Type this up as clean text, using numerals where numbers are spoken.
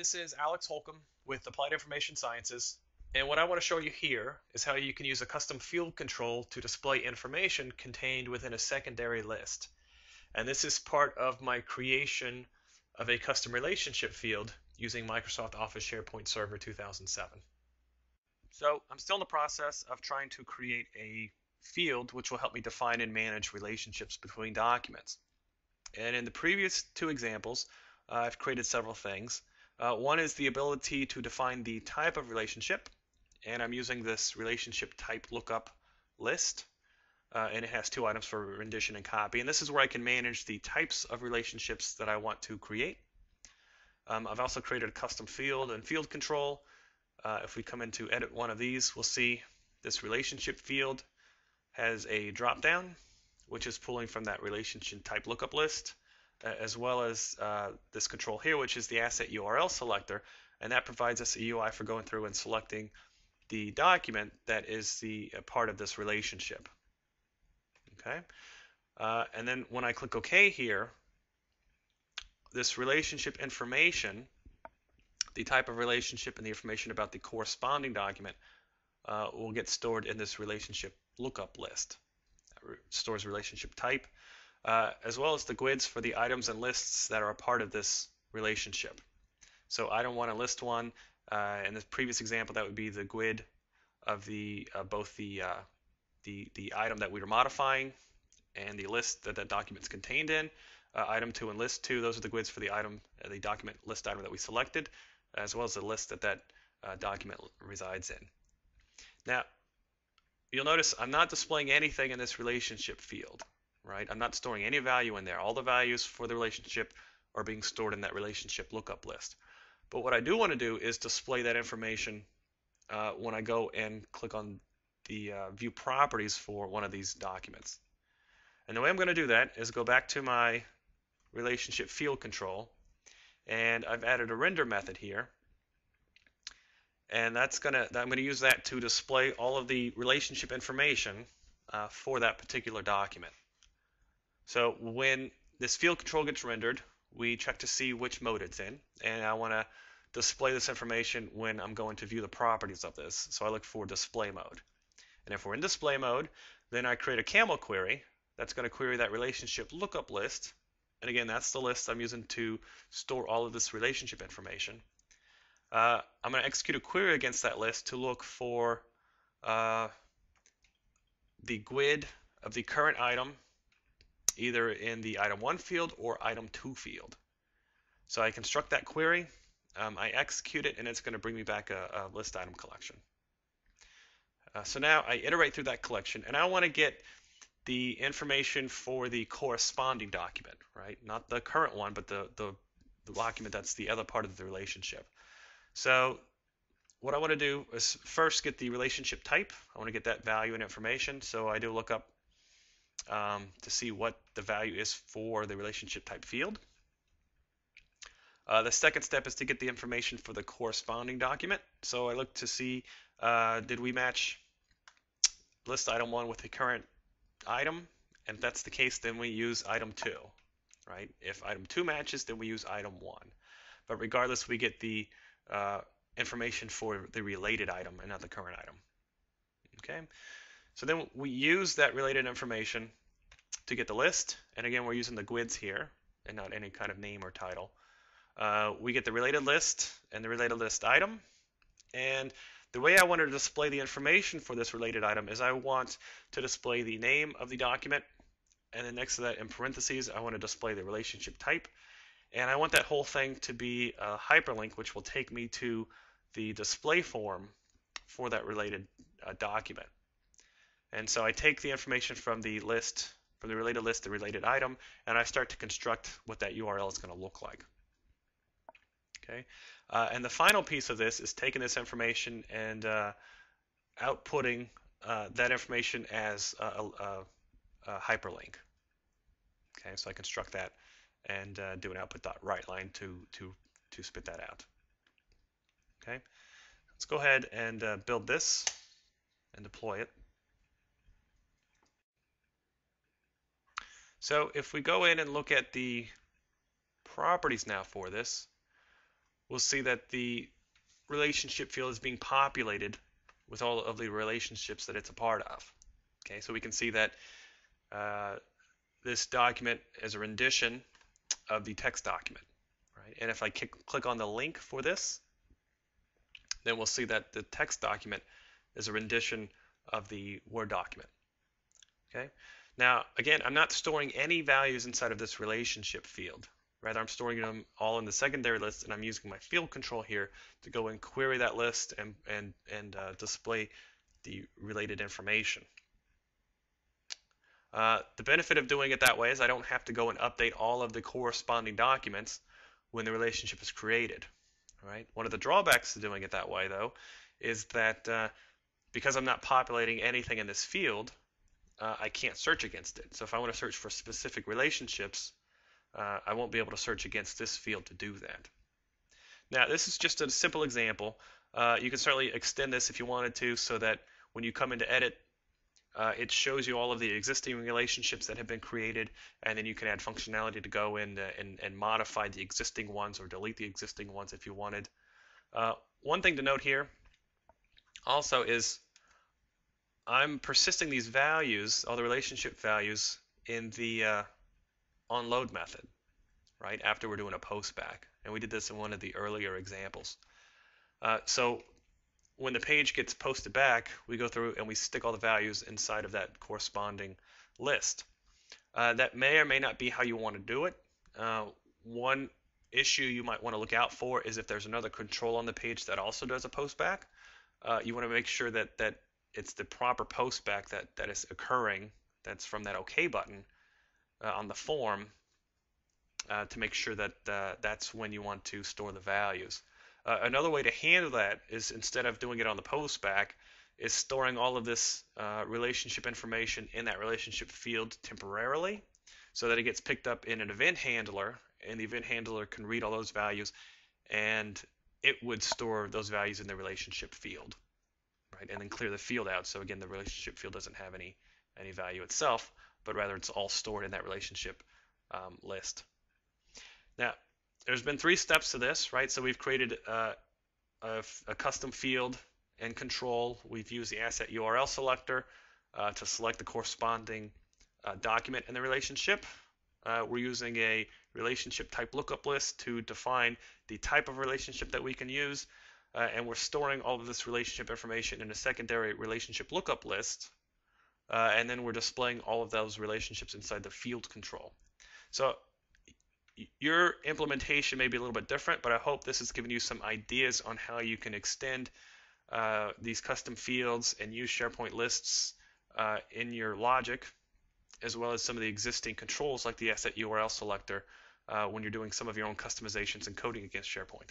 This is Alex Holcomb with Applied Information Sciences, and what I want to show you here is how you can use a custom field control to display information contained within a secondary list. And this is part of my creation of a custom relationship field using Microsoft Office SharePoint Server 2007. So I'm still in the process of trying to create a field which will help me define and manage relationships between documents. And in the previous two examples, I've created several things. One is the ability to define the type of relationship, and I'm using this relationship type lookup list, and it has two items for rendition and copy. And this is where I can manage the types of relationships that I want to create. I've also created a custom field and field control. If we come into edit one of these, we'll see this relationship field has a drop-down, which is pulling from that relationship type lookup list, as well as this control here, which is the asset URL selector, and that provides us a UI for going through and selecting the document that is the part of this relationship. Okay, and then when I click OK here, this relationship information, the type of relationship and the information about the corresponding document will get stored in this relationship lookup list. That stores relationship type, as well as the GUIDs for the items and lists that are a part of this relationship. So item one and list one, in this previous example, that would be the GUID of the both the item that we were modifying and the list that document's contained in. Item two and list two, those are the GUIDs for the item, the document list item that we selected, as well as the list that document resides in. Now, you'll notice I'm not displaying anything in this relationship field. Right? I'm not storing any value in there. All the values for the relationship are being stored in that relationship lookup list. But what I do want to do is display that information when I go and click on the view properties for one of these documents. And the way I'm going to do that is go back to my relationship field control, and I've added a render method here, and I'm going to use that to display all of the relationship information for that particular document. So when this field control gets rendered, we check to see which mode it's in, and I want to display this information when I'm going to view the properties of this. So I look for display mode. And if we're in display mode, then I create a CAML query that's going to query that relationship lookup list. And again, that's the list I'm using to store all of this relationship information. I'm going to execute a query against that list to look for the GUID of the current item, either in the item 1 field or item 2 field. So I construct that query, I execute it, and it's going to bring me back a list item collection. So now I iterate through that collection, and I want to get the information for the corresponding document, right? Not the current one, but the document that's the other part of the relationship. So what I want to do is first get the relationship type. I want to get that value and information, so I do look up to see what the value is for the relationship type field. The second step is to get the information for the corresponding document. So I look to see, did we match list item 1 with the current item? And if that's the case, then we use item 2, right? If item 2 matches, then we use item 1. But regardless, we get the information for the related item and not the current item. Okay. So then we use that related information to get the list, and again we're using the GUIDs here and not any kind of name or title. We get the related list and the related list item, and the way I want to display the information for this related item is I want to display the name of the document, and then next to that in parentheses I want to display the relationship type, and I want that whole thing to be a hyperlink which will take me to the display form for that related document. And so I take the information from the list, from the related list, the related item, and I start to construct what that URL is going to look like. Okay, and the final piece of this is taking this information and outputting that information as a hyperlink. Okay, so I construct that and do an output.writeLine to spit that out. Okay, let's go ahead and build this and deploy it. So if we go in and look at the properties now for this, we'll see that the relationship field is being populated with all of the relationships that it's a part of. Okay, so we can see that this document is a rendition of the text document, right? And if I click on the link for this, then we'll see that the text document is a rendition of the Word document. Okay. Now, again, I'm not storing any values inside of this relationship field. Rather, I'm storing them all in the secondary list, and I'm using my field control here to go and query that list and display the related information. The benefit of doing it that way is I don't have to go and update all of the corresponding documents when the relationship is created. All right. One of the drawbacks to doing it that way, though, is that because I'm not populating anything in this field, I can't search against it. So if I want to search for specific relationships, I won't be able to search against this field to do that. Now, this is just a simple example. You can certainly extend this if you wanted to, so that when you come into edit, it shows you all of the existing relationships that have been created, and then you can add functionality to go in and modify the existing ones or delete the existing ones if you wanted. One thing to note here also is I'm persisting these values, all the relationship values, in the onload method, right, after we're doing a post back. And we did this in one of the earlier examples. So when the page gets posted back, we go through and we stick all the values inside of that corresponding list. That may or may not be how you want to do it. One issue you might want to look out for is if there's another control on the page that also does a post back. You want to make sure that it's the proper post back that is occurring, that's from that OK button on the form, to make sure that that's when you want to store the values. Another way to handle that is, instead of doing it on the post back, is storing all of this relationship information in that relationship field temporarily, so that it gets picked up in an event handler, and the event handler can read all those values, and it would store those values in the relationship field, right? And then clear the field out. So again, the relationship field doesn't have any value itself, but rather it's all stored in that relationship list. Now, there's been three steps to this, right? So we've created a custom field and control. We've used the asset URL selector to select the corresponding document in the relationship. We're using a relationship type lookup list to define the type of relationship that we can use. And we're storing all of this relationship information in a secondary relationship lookup list. And then we're displaying all of those relationships inside the field control. So your implementation may be a little bit different, but I hope this has given you some ideas on how you can extend these custom fields and use SharePoint lists in your logic, as well as some of the existing controls like the asset URL selector when you're doing some of your own customizations and coding against SharePoint.